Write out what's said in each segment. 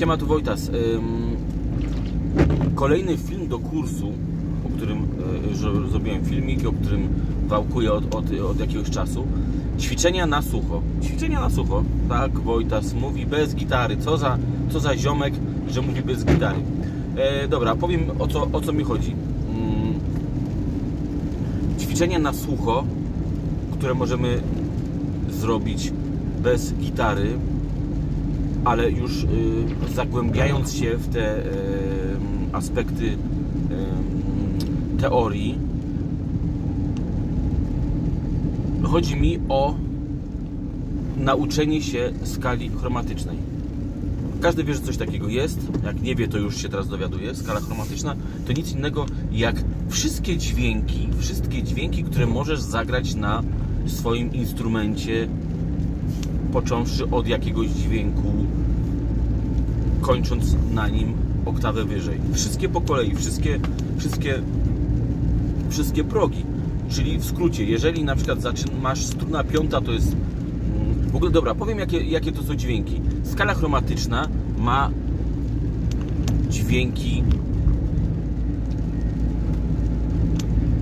Siema, tu Wojtas. Kolejny film do kursu, o którym zrobiłem filmik, o którym wałkuję od jakiegoś czasu. Ćwiczenia na sucho. Ćwiczenia na sucho. Tak, Wojtas mówi bez gitary. Co za ziomek, że mówi bez gitary. Dobra, powiem o co mi chodzi. Ćwiczenia na sucho, które możemy zrobić bez gitary, ale już zagłębiając się w te aspekty teorii, chodzi mi o nauczenie się skali chromatycznej. Każdy wie, że coś takiego jest. Jak nie wie, to już się teraz dowiaduje. Skala chromatyczna to nic innego jak wszystkie dźwięki, które możesz zagrać na swoim instrumencie, począwszy od jakiegoś dźwięku, kończąc na nim oktawę wyżej. Wszystkie po kolei, wszystkie progi. Czyli w skrócie, jeżeli na przykład masz struna piąta, to jest... W ogóle dobra, powiem jakie to są dźwięki. Skala chromatyczna ma dźwięki...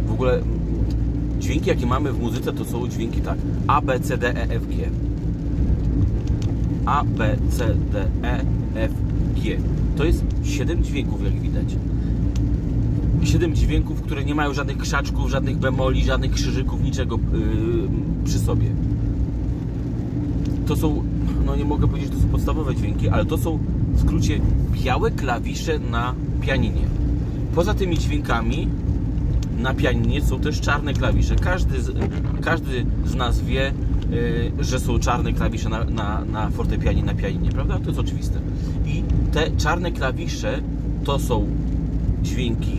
W ogóle dźwięki, jakie mamy w muzyce, to są dźwięki tak: A, B, C, D, E, F, G. A, B, C, D, E, F, G. To jest 7 dźwięków, jak widać. 7 dźwięków, które nie mają żadnych krzaczków, żadnych bemoli, żadnych krzyżyków, niczego przy sobie. To są, no nie mogę powiedzieć, że to są podstawowe dźwięki, ale to są w skrócie białe klawisze na pianinie. Poza tymi dźwiękami na pianinie są też czarne klawisze. Każdy z nas wie, że są czarne klawisze na fortepianie, na pianinie, prawda? To jest oczywiste. I te czarne klawisze to są dźwięki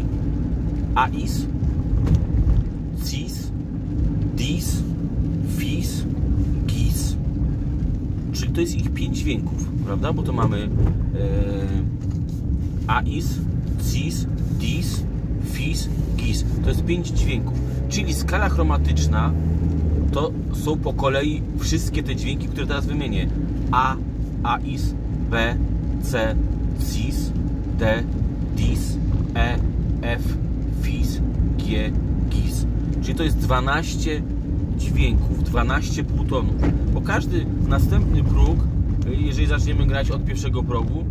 AIS, CIS, DIS, FIS, GIS. Czyli to jest ich 5 dźwięków, prawda? Bo to mamy AIS, CIS, DIS, FIS, GIS. To jest 5 dźwięków. Czyli skala chromatyczna to są po kolei wszystkie te dźwięki, które teraz wymienię: A, AIS, B, C, CIS, D, DIS, E, F, FIS, G, GIS. Czyli to jest 12 dźwięków, 12 półtonów. Bo każdy następny próg, jeżeli zaczniemy grać od pierwszego progu,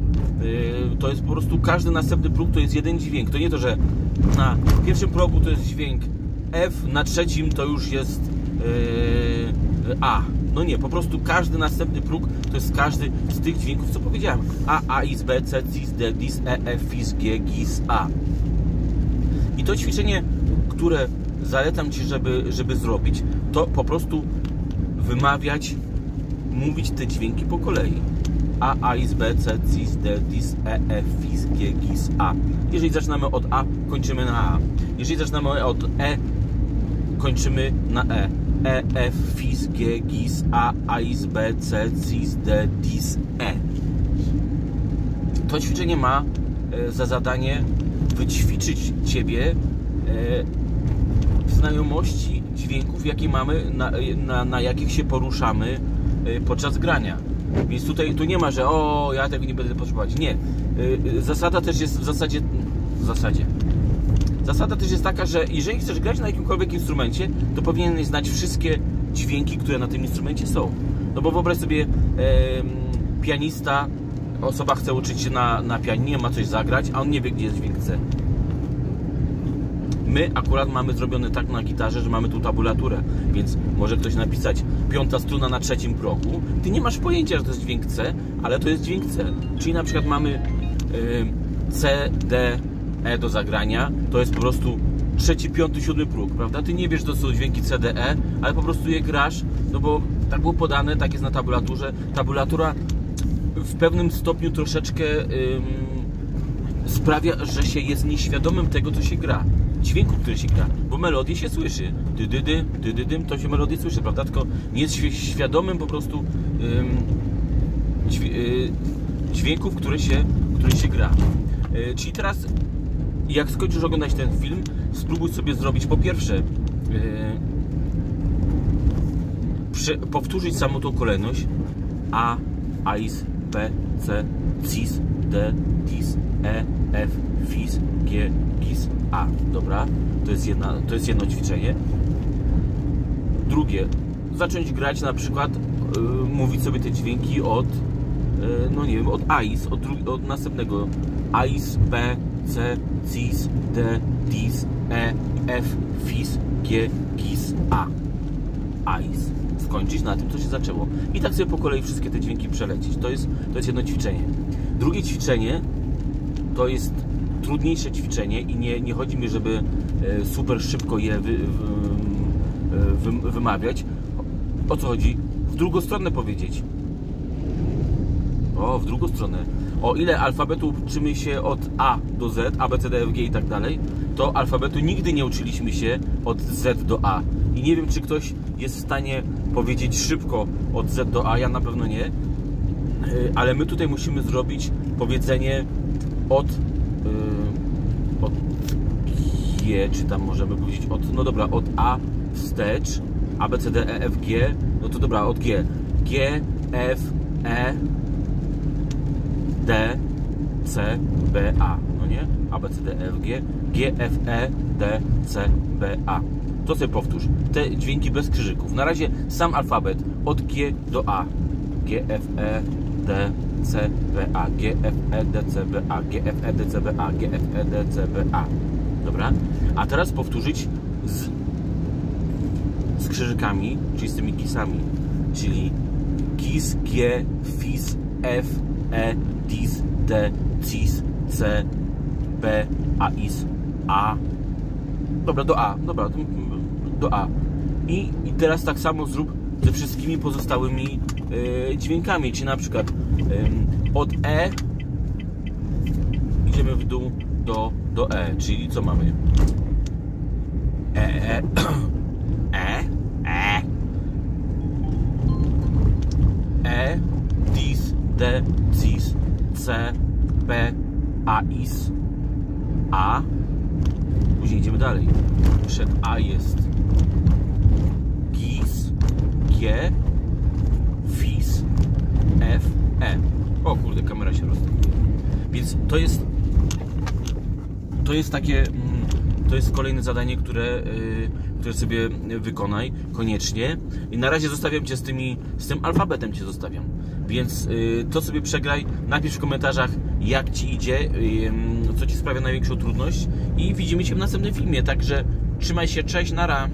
to jest po prostu każdy następny próg to jest jeden dźwięk. To nie to, że na pierwszym progu to jest dźwięk F, na trzecim to już jest A. No nie, po prostu każdy następny próg to jest każdy z tych dźwięków, co powiedziałem: A, AIS, B, C, CIS, D, DIS, E, F, FIS, G, GIS, A. I to ćwiczenie, które zalecam Ci, żeby zrobić, to po prostu wymawiać, mówić te dźwięki po kolei: A, AIS, B, C, CIS, D, DIS, E, F, FIS, G, GIS, A. Jeżeli zaczynamy od A, kończymy na A. Jeżeli zaczynamy od E, kończymy na E. E, F, FIS, G, GIS, A, AIS, B, C, CIS, D, DIS, E. To ćwiczenie ma za zadanie wyćwiczyć Ciebie w znajomości dźwięków, jakie mamy, na jakich się poruszamy podczas grania. Więc tutaj tu nie ma, że o, ja tego nie będę potrzebować. Nie. Zasada też jest Zasada też jest taka, że jeżeli chcesz grać na jakimkolwiek instrumencie, to powinieneś znać wszystkie dźwięki, które na tym instrumencie są. No bo wyobraź sobie, pianista, osoba chce uczyć się na pianinie, ma coś zagrać, a on nie wie, gdzie jest dźwięk C. My akurat mamy zrobione tak na gitarze, że mamy tu tabulaturę, więc może ktoś napisać piąta struna na trzecim progu. Ty nie masz pojęcia, że to jest dźwięk C, ale to jest dźwięk C. Czyli na przykład mamy C, D, E do zagrania, to jest po prostu trzeci, piąty, siódmy próg, prawda? Ty nie wiesz, że to są dźwięki C, D, E, ale po prostu je grasz, no bo tak było podane, tak jest na tabulaturze. Tabulatura w pewnym stopniu troszeczkę sprawia, że się jest nieświadomym tego, co się gra, dźwięku, który się gra, bo melodię się słyszy, dy-dy-dy, dy-dy-dym, to się melodię słyszy, prawda? Tylko nie jest świadomym po prostu dźwięków, które się gra. Czyli teraz, jak skończysz oglądać ten film, spróbuj sobie zrobić, po pierwsze, powtórzyć samą tą kolejność: A, AIS, B, C, cis, d, dis, e, f, fis, g, gis, a. Dobra? To jest jedno ćwiczenie. Drugie, zacząć grać na przykład, mówić sobie te dźwięki od, no nie wiem, od ais, od następnego. Ais, b, c, cis, d, dis, e, f, fis, g, gis, a. Ais. Skończyć na tym, co się zaczęło. I tak sobie po kolei wszystkie te dźwięki przelecieć. To jest jedno ćwiczenie. Drugie ćwiczenie to jest trudniejsze ćwiczenie i nie chodzi mi, żeby super szybko je wymawiać. O co chodzi? W drugą stronę powiedzieć. O, w drugą stronę. O ile alfabetu uczymy się od A do Z, A, B, C, D, F, G i tak dalej, to alfabetu nigdy nie uczyliśmy się od Z do A. I nie wiem, czy ktoś jest w stanie powiedzieć szybko od Z do A, ja na pewno nie. Ale my tutaj musimy zrobić powiedzenie od G, czy tam możemy powiedzieć od, no dobra, od A wstecz, A, B, C, D, E, F, G, no to dobra, od G. G, F, E, D, C, B, A, no nie? A, B, C, D, E, F, G, G, F, E, D, C, B, A. To sobie powtórz. Te dźwięki bez krzyżyków. Na razie sam alfabet. Od G do A. G, F, E, D, C, B, A. G, F, E, D, C, B, A. G, F, E, D, C, B, A. G, F, E, D, C, B, A. Dobra? A teraz powtórzyć z krzyżykami, czyli z tymi kisami. Czyli kis, G, fis, F, E, dis, D, cis, C, B, A, is, A. Dobra, do A. Dobra, do A. I teraz tak samo zrób ze wszystkimi pozostałymi dźwiękami, czyli na przykład od E idziemy w dół do E, czyli co mamy? E, E, E, E, dis, D, cis, C, B, A, is, A. Później idziemy dalej. Przed A jest gis, G, fis, F, E. O kurde, kamera się rozstawiła. Więc to jest takie, to jest kolejne zadanie, które sobie wykonaj koniecznie. I na razie zostawiam Cię z tym alfabetem Cię zostawiam. Więc to sobie przegraj, napisz w komentarzach, jak Ci idzie, co Ci sprawia największą trudność i widzimy się w następnym filmie. Także trzymaj się, cześć, nara!